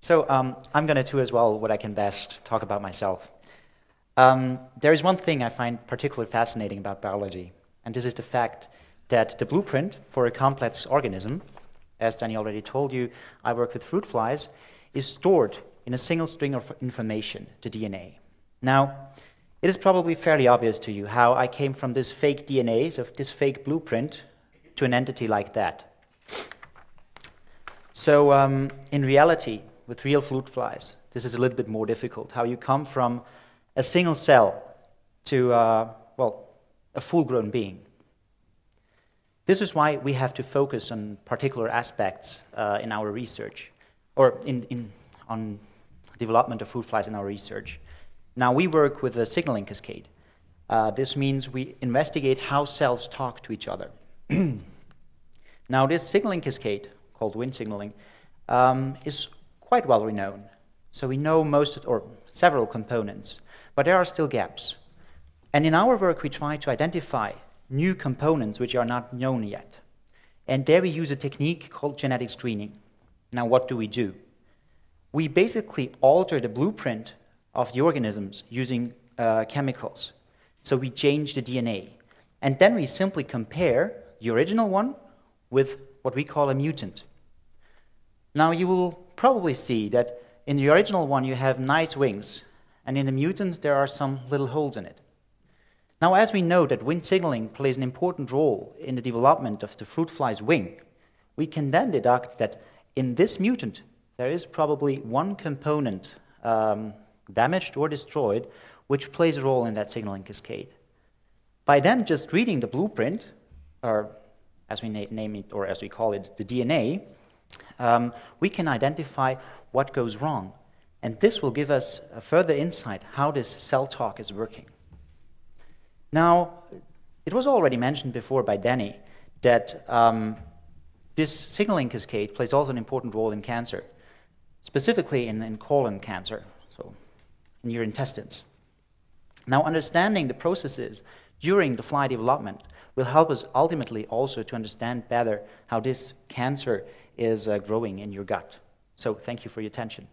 So I'm going to, too, as well, what I can best, talk about myself. There is one thing I find particularly fascinating about biology, and this is the fact that the blueprint for a complex organism, as Danny already told you, I work with fruit flies, is stored in a single string of information, the DNA. Now, it is probably fairly obvious to you how I came from this fake DNA, so this fake blueprint, to an entity like that. So in reality, with real fruit flies, this is a little bit more difficult, how you come from a single cell to, well, a full-grown being. This is why we have to focus on particular aspects in our research, or on development of fruit flies in our research. Now, we work with a signaling cascade. This means we investigate how cells talk to each other. Now, this signaling cascade, called WNT signaling, is quite well renowned. So we know most, or several components, but there are still gaps. And in our work, we try to identify new components which are not known yet. And there we use a technique called genetic screening. Now, what do we do? We basically alter the blueprint of the organisms using chemicals. So we change the DNA. And then we simply compare the original one with what we call a mutant. Now, you will probably see that in the original one you have nice wings, and in the mutant there are some little holes in it. Now, as we know that WNT signaling plays an important role in the development of the fruit fly's wing, we can then deduct that in this mutant there is probably one component damaged or destroyed which plays a role in that signaling cascade. By then just reading the blueprint, or as we name it, or as we call it, the DNA, we can identify what goes wrong. And this will give us a further insight how this cell talk is working. Now, it was already mentioned before by Danny that this signaling cascade plays also an important role in cancer, specifically in colon cancer, so in your intestines. Now, understanding the processes during the fly development will help us ultimately also to understand better how this cancer is growing in your gut. So thank you for your attention.